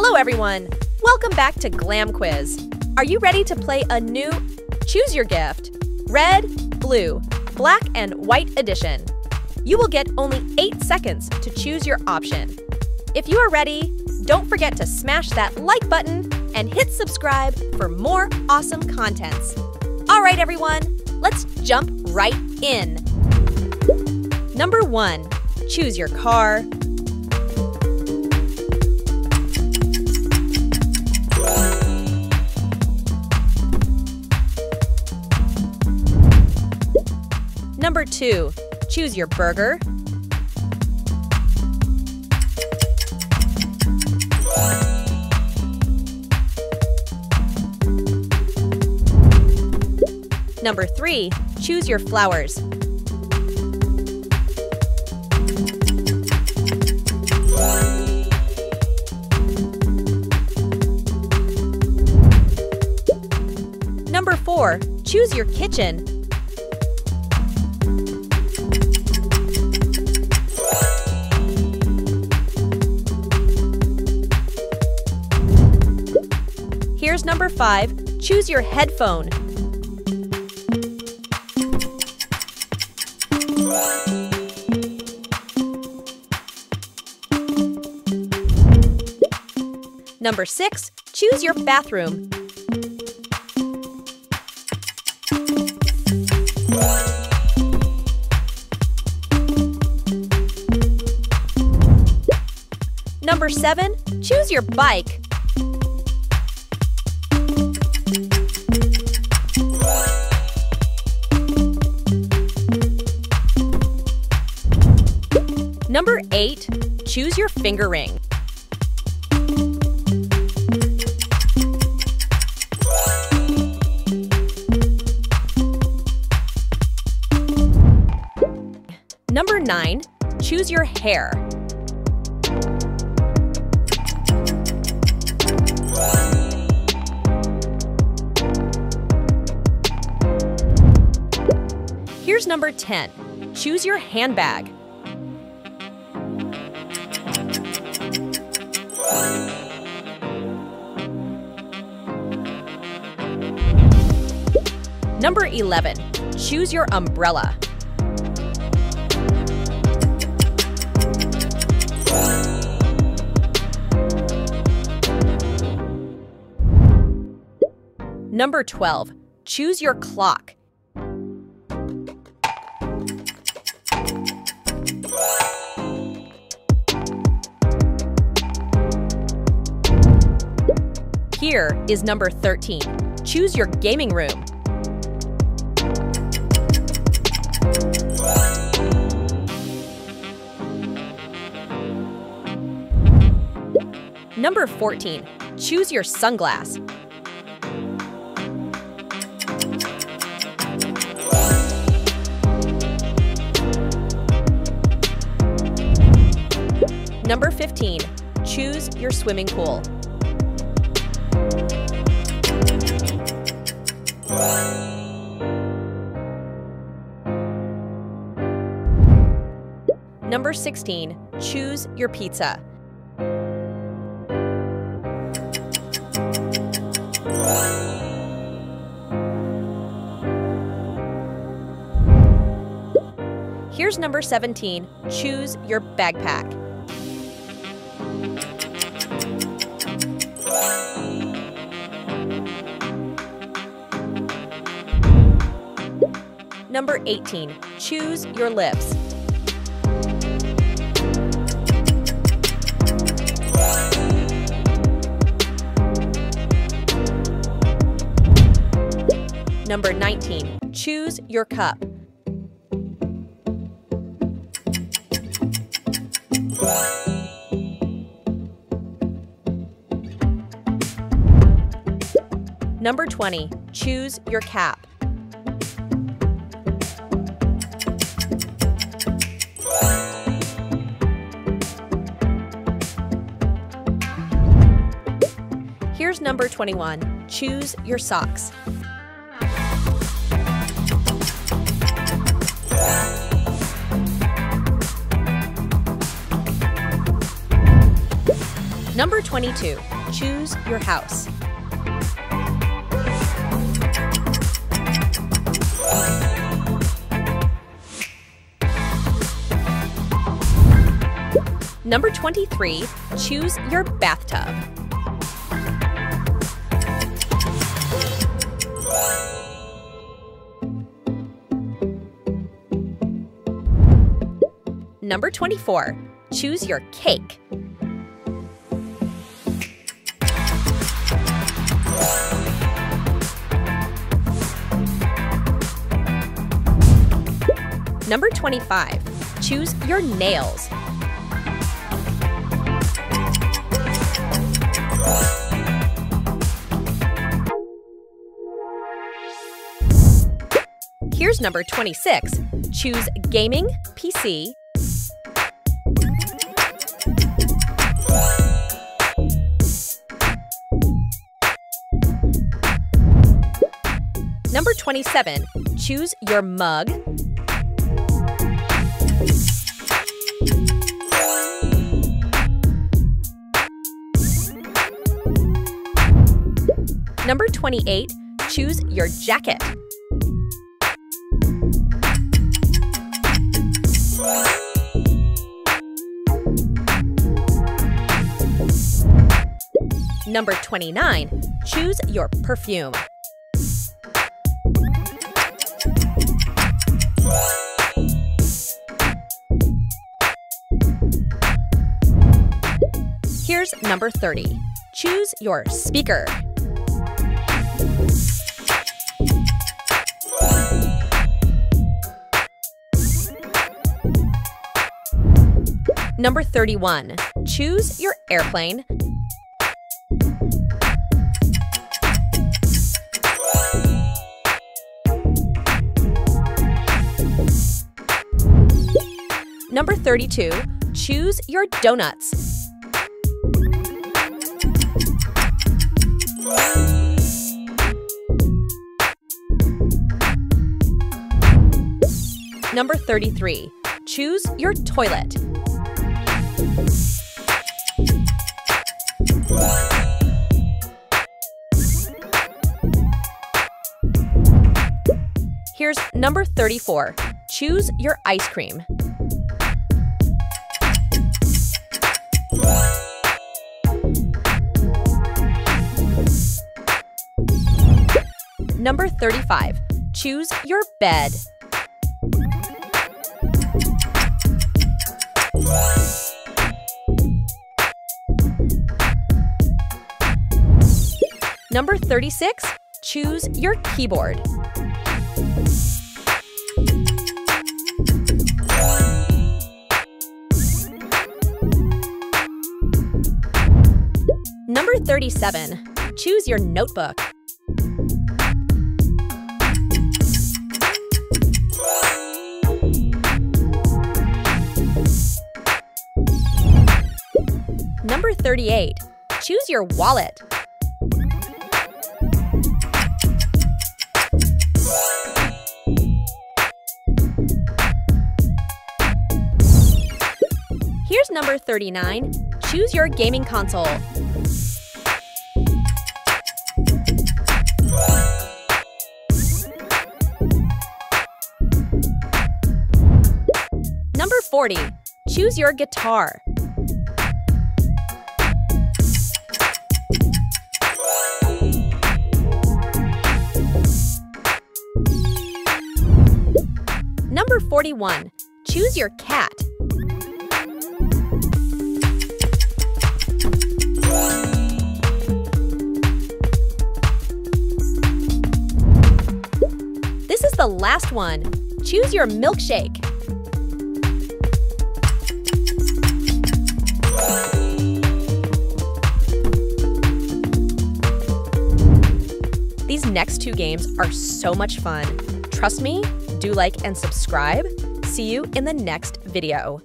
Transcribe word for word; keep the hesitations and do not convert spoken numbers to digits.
Hello everyone, welcome back to GlamQuiz. Are you ready to play a new Choose Your Gift? Red, blue, black, and white edition. You will get only eight seconds to choose your option. If you are ready, don't forget to smash that like button and hit subscribe for more awesome contents. All right everyone, let's jump right in. Number one, choose your car. Number two, choose your burger. Number three, choose your flowers. Number four, choose your kitchen. Here's number five, choose your headphone. Number six, choose your bathroom. Number seven, choose your bike. Number eight, choose your finger ring. Number nine, choose your hair. Here's number ten, choose your handbag. Number eleven, choose your umbrella. Number twelve, choose your clock. Here is number thirteen, choose your gaming room. Number fourteen, choose your sunglass. Number fifteen, choose your swimming pool. Number sixteen, choose your pizza. Here's number seventeen, choose your backpack. Number eighteen, choose your lips. Number nineteen, choose your cup. Number twenty, choose your cap. Here's number twenty-one, choose your socks. Number twenty-two, choose your house. Number twenty-three, choose your bathtub. Number twenty-four, choose your cake. Number twenty-five, choose your nails. Here's number twenty-six. Choose gaming P C. Number twenty-seven. Choose your mug. Number twenty-eight, choose your jacket. Number twenty-nine, choose your perfume. Here's number thirty, choose your speaker. Number thirty-one, choose your airplane. Number thirty-two, choose your donuts. Number thirty-three, choose your toilet. Here's number thirty-four. Choose your ice cream. Number thirty-five. Choose your bed. Number thirty-six, choose your keyboard. Number thirty-seven, choose your notebook. Number thirty-eight, choose your wallet. Here's number thirty-nine. Choose your gaming console. Number forty. Choose your guitar. Number forty-one. Choose your cat. The last one. Choose your milkshake. These next two games are so much fun. Trust me, do like and subscribe. See you in the next video.